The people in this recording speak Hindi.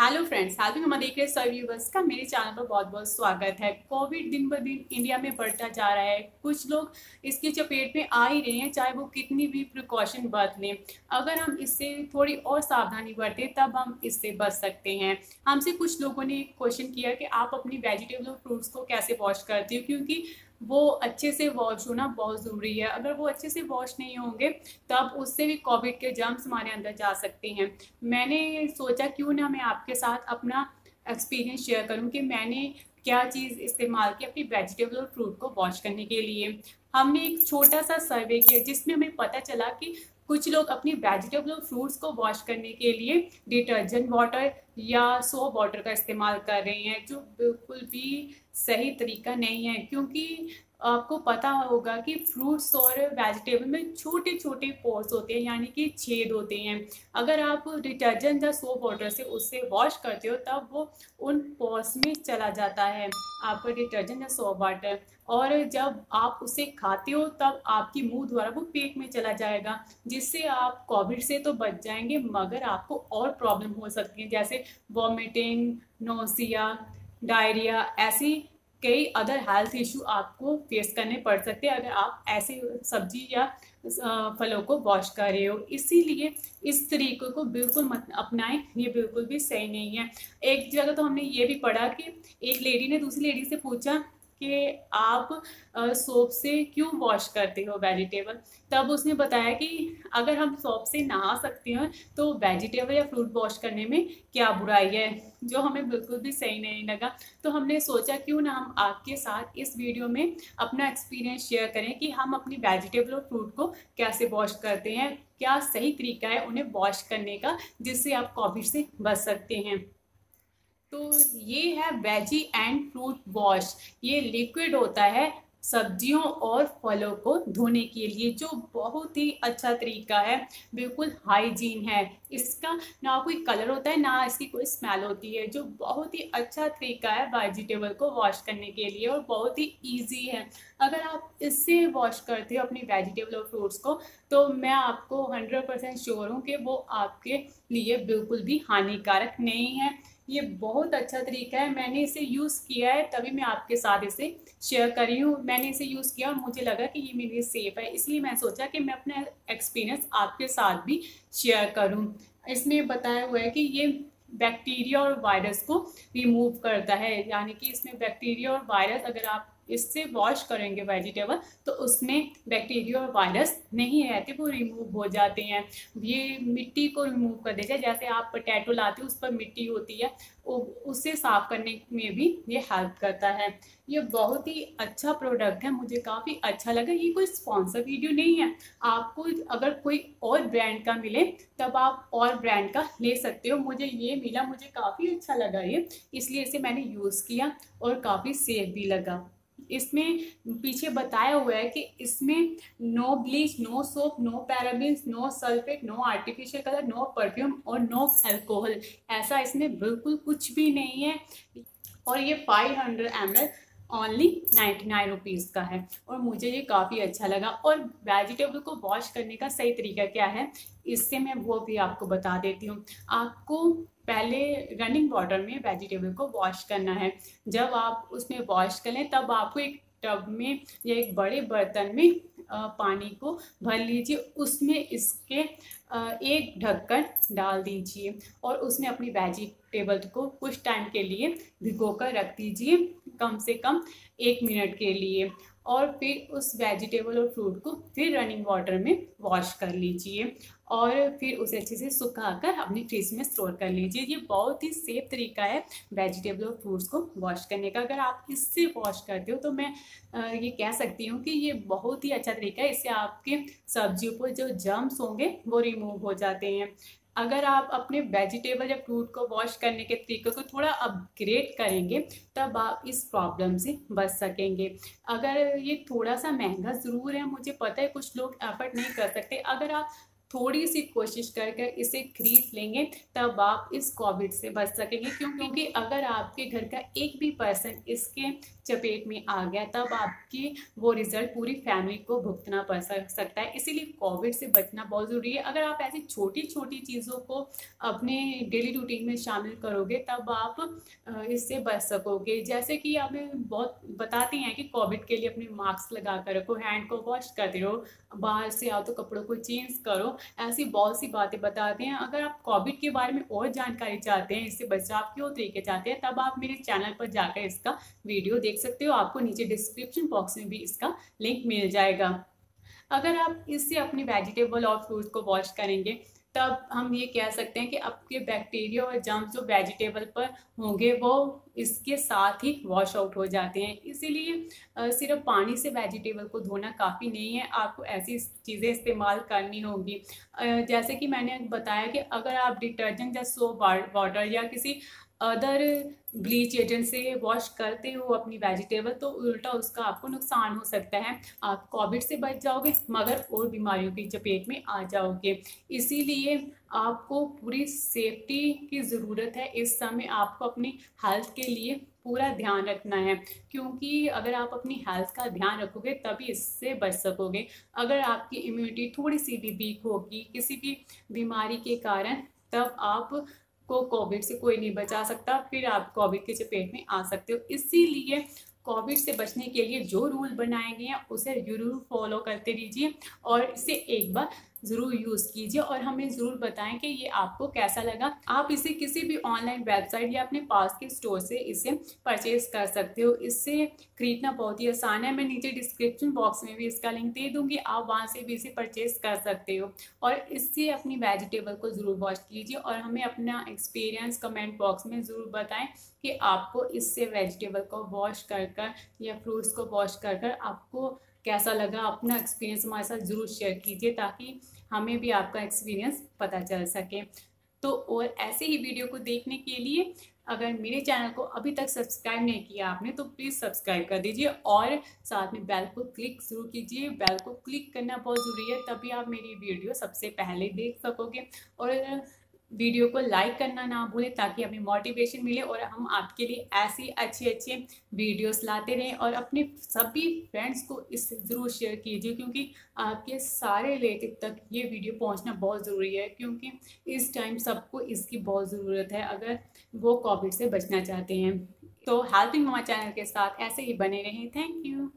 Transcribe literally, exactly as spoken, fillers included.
हेलो फ्रेंड्स, हेल्पिंग मम्मा देख रहे सभी व्यूवर्स का मेरे चैनल पर बहुत बहुत स्वागत है। कोविड दिन ब दिन इंडिया में बढ़ता जा रहा है, कुछ लोग इसके चपेट में आ ही रहे हैं, चाहे वो कितनी भी प्रिकॉशन बरत लें। अगर हम इससे थोड़ी और सावधानी बरतें तब हम इससे बच सकते हैं। हमसे कुछ लोगों ने क्वेश्चन किया कि आप अपनी वेजिटेबल और फ्रूट्स को कैसे वॉश करती हो, क्योंकि वो अच्छे से वॉश होना बहुत ज़रूरी है। अगर वो अच्छे से वॉश नहीं होंगे तब उससे भी कोविड के जर्म्स हमारे अंदर जा सकते हैं। मैंने सोचा क्यों ना मैं आपके साथ अपना एक्सपीरियंस शेयर करूं कि मैंने क्या चीज़ इस्तेमाल की अपनी वेजिटेबल और फ्रूट को वॉश करने के लिए। हमने एक छोटा सा सर्वे किया जिसमें हमें पता चला कि कुछ लोग अपनी वेजिटेबल और फ्रूट्स को वॉश करने के लिए डिटर्जेंट वाटर या सोप वाटर का इस्तेमाल कर रहे हैं, जो बिल्कुल भी सही तरीका नहीं है। क्योंकि आपको पता होगा कि फ्रूट्स और वेजिटेबल में छोटे छोटे पोर्स होते हैं, यानी कि छेद होते हैं। अगर आप डिटर्जेंट या सोप वाटर से उससे वॉश करते हो तब वो उन पोर्स में चला जाता है आपका डिटर्जेंट या सोप वाटर, और जब आप उसे खाते हो तब आपकी मुंह द्वारा वो पेट में चला जाएगा, जिससे आप कोविड से तो बच जाएंगे मगर आपको और प्रॉब्लम हो सकती है, जैसे वॉमिटिंग, नोसिया, डायरिया, ऐसी कई अदर हेल्थ इशू आपको फेस करने पड़ सकते हैं अगर आप ऐसे सब्जी या फलों को वॉश कर रहे हो। इसीलिए इस तरीके को बिल्कुल मत अपनाएं, ये बिल्कुल भी सही नहीं है। एक जगह तो हमने ये भी पढ़ा कि एक लेडी ने दूसरी लेडी से पूछा कि आप सोप से क्यों वॉश करते हो वेजिटेबल, तब उसने बताया कि अगर हम सोप से नहा सकते हैं तो वेजिटेबल या फ्रूट वॉश करने में क्या बुराई है, जो हमें बिल्कुल भी सही नहीं लगा। तो हमने सोचा क्यों ना हम आपके साथ इस वीडियो में अपना एक्सपीरियंस शेयर करें कि हम अपनी वेजिटेबल और फ्रूट को कैसे वॉश करते हैं, क्या सही तरीका है उन्हें वॉश करने का, जिससे आप कोविड से बच सकते हैं। तो ये है वेजी एंड फ्रूट वॉश। ये लिक्विड होता है सब्जियों और फलों को धोने के लिए, जो बहुत ही अच्छा तरीका है, बिल्कुल हाइजीन है। इसका ना कोई कलर होता है ना इसकी कोई स्मेल होती है, जो बहुत ही अच्छा तरीका है वेजिटेबल को वॉश करने के लिए, और बहुत ही इजी है। अगर आप इससे वॉश करते हो अपनी वेजिटेबल और फ्रूट्स को तो मैं आपको हंड्रेड परसेंट श्योर हूँ कि वो आपके लिए बिल्कुल भी हानिकारक नहीं है। ये बहुत अच्छा तरीका है, मैंने इसे यूज़ किया है तभी मैं आपके साथ इसे शेयर कर रही हूँ। मैंने इसे यूज़ किया और मुझे लगा कि ये मेरे लिए सेफ़ है, इसलिए मैं सोचा कि मैं अपना एक्सपीरियंस आपके साथ भी शेयर करूँ। इसमें बताया हुआ है कि ये बैक्टीरिया और वायरस को रिमूव करता है, यानी कि इसमें बैक्टीरिया और वायरस, अगर आप इससे वॉश करेंगे वेजिटेबल तो उसमें बैक्टीरिया और वायरस नहीं रहते, वो रिमूव हो जाते हैं। ये मिट्टी को रिमूव कर देते हैं, जैसे आप पोटैटो लाते हो उस पर मिट्टी होती है, उससे साफ करने में भी ये हेल्प करता है। ये बहुत ही अच्छा प्रोडक्ट है, मुझे काफ़ी अच्छा लगा। ये कोई स्पॉन्सर वीडियो नहीं है, आपको अगर कोई और ब्रांड का मिले तब आप और ब्रांड का ले सकते हो। मुझे ये मिला, मुझे काफ़ी अच्छा लगा ये, इसलिए इसे मैंने यूज़ किया और काफ़ी सेफ भी लगा। इसमें पीछे बताया हुआ है कि इसमें no bleach, no soap, no parabens, no sulphate, no artificial colour, no perfume और नो अल्कोहल, ऐसा इसमें बिल्कुल कुछ भी नहीं है। और ये पाँच सौ M L only ninety nine rupees का है, और मुझे ये काफ़ी अच्छा लगा। और वेजिटेबल को वॉश करने का सही तरीका क्या है इससे मैं वो भी आपको बता देती हूँ। आपको पहले रनिंग वाटर में वेजिटेबल को वॉश करना है। जब आप उसमें वॉश कर लें तब आपको एक टब में या एक बड़े बर्तन में पानी को भर लीजिए, उसमें इसके एक ढक्कन डाल दीजिए और उसमें अपनी वेजिटेबल को कुछ टाइम के लिए भिगोकर रख दीजिए, कम से कम एक मिनट के लिए। और फिर उस वेजिटेबल और फ्रूट को फिर रनिंग वाटर में वॉश कर लीजिए और फिर उसे अच्छे से सुखाकर अपनी फ्रिज में स्टोर कर लीजिए। ये बहुत ही सेफ तरीका है वेजिटेबल और फ्रूट्स को वॉश करने का। अगर आप इससे वॉश करते हो तो मैं ये कह सकती हूँ कि ये बहुत ही अच्छा तरीका है। इससे आपके सब्जियों पर जो जर्म्स होंगे वो रिमूव हो जाते हैं। अगर आप अपने वेजिटेबल या फ्रूट को वॉश करने के तरीके को थोड़ा अपग्रेड करेंगे तब आप इस प्रॉब्लम से बच सकेंगे। अगर ये थोड़ा सा महंगा ज़रूर है, मुझे पता है कुछ लोग एफर्ट नहीं कर सकते। अगर आप थोड़ी सी कोशिश कर कर इसे खरीद लेंगे तब आप इस कोविड से बच सकेंगे, क्योंकि अगर आपके घर का एक भी पर्सन इसके चपेट में आ गया तब आपकी वो रिजल्ट पूरी फैमिली को भुगतना पड़ सकता है। इसीलिए कोविड से बचना बहुत ज़रूरी है। अगर आप ऐसी छोटी छोटी चीज़ों को अपने डेली रूटीन में शामिल करोगे तब आप इससे बच सकोगे। जैसे कि हमें बहुत बताते हैं कि कोविड के लिए अपने मास्क लगा कर रखो, हैंड को वॉश करते रहो, बाहर से आओ तो कपड़ों को चेंज करो, ऐसी बहुत सी बातें बताते हैं। अगर आप कोविड के बारे में और जानकारी चाहते हैं, इससे बचाव के और तरीके चाहते हैं, तब आप मेरे चैनल पर जाकर इसका वीडियो देख सकते हो। आपको नीचे डिस्क्रिप्शन बॉक्स में भी इसका लिंक मिल जाएगा। अगर आप इससे अपने वेजिटेबल और फ्रूट्स को वॉश करेंगे तब हम ये कह सकते हैं कि आपके बैक्टीरिया और जर्म्स जो वेजिटेबल पर होंगे वो इसके साथ ही वॉश आउट हो जाते हैं। इसीलिए सिर्फ पानी से वेजिटेबल को धोना काफ़ी नहीं है, आपको ऐसी चीज़ें इस्तेमाल करनी होंगी। जैसे कि मैंने बताया कि अगर आप डिटर्जेंट या सोप वाटर या किसी अदर ब्लीच एजेंट से वॉश करते हो अपनी वेजिटेबल तो उल्टा उसका आपको नुकसान हो सकता है। आप कोविड से बच जाओगे मगर और बीमारियों की चपेट में आ जाओगे। इसीलिए आपको पूरी सेफ्टी की ज़रूरत है। इस समय आपको अपनी हेल्थ के लिए पूरा ध्यान रखना है, क्योंकि अगर आप अपनी हेल्थ का ध्यान रखोगे तभी इससे बच सकोगे। अगर आपकी इम्यूनिटी थोड़ी सी भी वीक होगी किसी भी बीमारी के कारण तब आप को कोविड से कोई नहीं बचा सकता, फिर आप कोविड के चपेट में आ सकते हो। इसीलिए कोविड से बचने के लिए जो रूल बनाए गए हैं उसे जरूर फॉलो करते रहिए और इसे एक बार ज़रूर यूज़ कीजिए और हमें ज़रूर बताएं कि ये आपको कैसा लगा। आप इसे किसी भी ऑनलाइन वेबसाइट या अपने पास के स्टोर से इसे परचेज़ कर सकते हो। इससे खरीदना बहुत ही आसान है। मैं नीचे डिस्क्रिप्शन बॉक्स में भी इसका लिंक दे दूँगी, आप वहाँ से भी इसे परचेज़ कर सकते हो। और इससे अपनी वेजिटेबल को ज़रूर वॉश कीजिए और हमें अपना एक्सपीरियंस कमेंट बॉक्स में ज़रूर बताएँ कि आपको इससे वेजिटेबल को वॉश कर कर या फ्रूट्स को वॉश कर कर आपको कैसा लगा। अपना एक्सपीरियंस हमारे साथ ज़रूर शेयर कीजिए ताकि हमें भी आपका एक्सपीरियंस पता चल सके। तो और ऐसे ही वीडियो को देखने के लिए अगर मेरे चैनल को अभी तक सब्सक्राइब नहीं किया आपने तो प्लीज़ सब्सक्राइब कर दीजिए और साथ में बेल को क्लिक ज़रूर कीजिए। बेल को क्लिक करना बहुत ज़रूरी है, तभी आप मेरी वीडियो सबसे पहले देख सकोगे। और वीडियो को लाइक करना ना भूलें ताकि हमें मोटिवेशन मिले और हम आपके लिए ऐसी अच्छे अच्छे वीडियोस लाते रहें। और अपने सभी फ्रेंड्स को इससे ज़रूर शेयर कीजिए, क्योंकि आपके सारे रिलेटिव तक ये वीडियो पहुंचना बहुत ज़रूरी है, क्योंकि इस टाइम सबको इसकी बहुत ज़रूरत है अगर वो कोविड से बचना चाहते हैं। तो हेल्पिंग मम्मा चैनल के साथ ऐसे ही बने रहें। Thank you.